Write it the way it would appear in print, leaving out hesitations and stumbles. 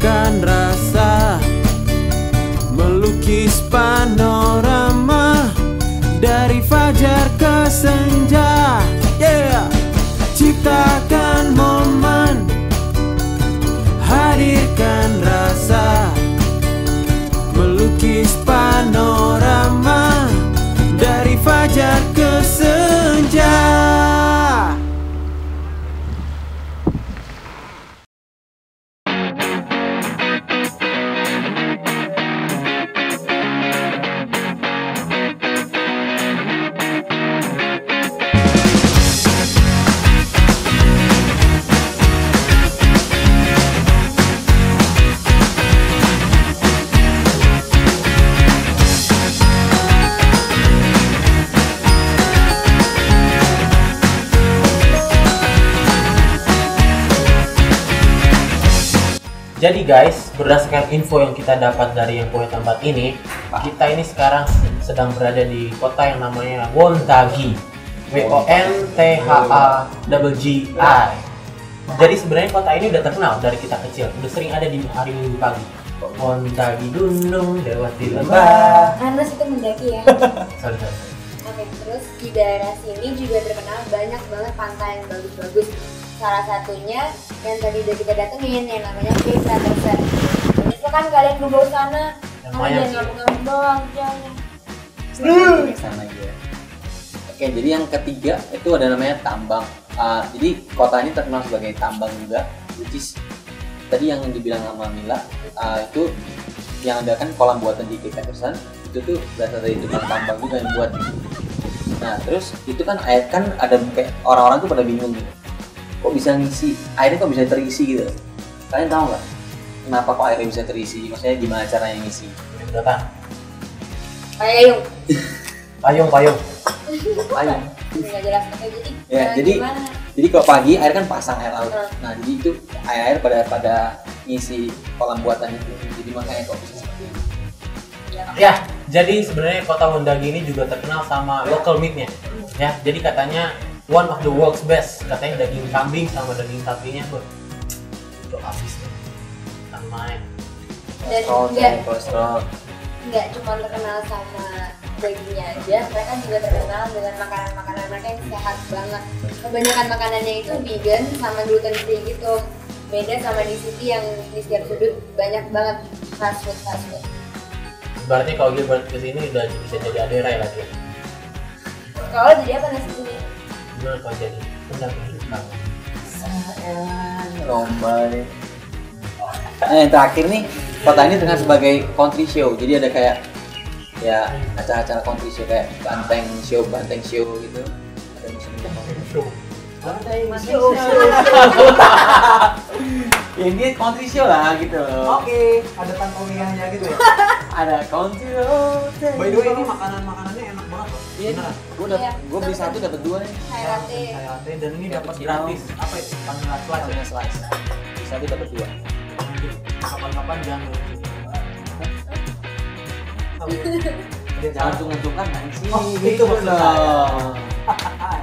menyatukan rasa, melukis panorama dari fajar ke senja. Yeah. Ciptakan momen, hadirkan rasa, melukis panorama dari fajar ke senja. Jadi guys, berdasarkan info yang kita dapat dari yang punya tempat ini, kita ini sekarang sedang berada di kota yang namanya Wonthaggi, W-O-N-T-H-A-G-G-I. Jadi sebenarnya kota ini udah terkenal dari kita kecil, udah sering ada di hari Minggu pagi. Wonthaggi dunung lewati lembah. Anda itu mendaki ya? Sorry. Oke, terus di daerah sini juga terkenal banyak banget pantai yang bagus-bagus. Salah satunya yang tadi udah kita datengin yang namanya Petra Carson. Misalkan kalian ke bawah sana, kalian jangan ngomong doang, jangan. Sana aja. Oke, jadi yang ketiga itu ada namanya tambang. Jadi kota ini terkenal sebagai tambang juga, which is tadi yang dibilang sama Mila, itu yang ada kan kolam buatan di Petra Carson, itu tuh berasal dari tempat tambang juga yang buat. Nah terus itu kan air kan ada kayak orang-orang tuh pada bingung gitu. Kok bisa ngisi? Airnya kok bisa terisi gitu? Kalian tahu nggak? Kenapa kok airnya bisa terisi? Maksudnya gimana caranya ngisi? Berapa? Payung. Payung. Payung. Nggak jelas kayak gitu. Ya jadi kalau pagi air kan pasang air laut. Nah jadi itu air pada ngisi kolam buatan itu. Jadi makanya kok bisa seperti ini. Ya, jadi sebenarnya kota Wonthaggi ini juga terkenal sama local meatnya. Ya, jadi katanya one of the world's best, katanya daging kambing sama daging sapinya itu habis tuh, kan main. Dan nggak cuma terkenal sama dagingnya aja, mereka juga terkenal dengan makanan mereka yang sehat banget. Kebanyakan makanannya itu vegan sama gluten free gitu. Beda sama di city yang di setiap sudut banyak banget fast food. Berarti kalau gue balik ke sini udah bisa jadi aderai lagi. Kalau jadi apa nasi kuning? Bener kau jadi, bener banget. Lomba deh. Nah yang terakhir nih, kota ini terkenal sebagai country show. Jadi ada kayak ya acara-acara country show kayak banteng show gitu. Ada musim show. Banteng show. Ya ini country show lah gitu. Oke, ada pantomimanya gitu ya. Ada country show. By the way ini makanan-makanannya enak banget loh. Beneran. Gue beli satu dapat dua nih. Saya latte dan ini dapat gratis. Apa itu? Panggil slice. Beli satu dapat dua. Kapan-kapan jangan. Jangan untung-untungan kan sih. Itu betul.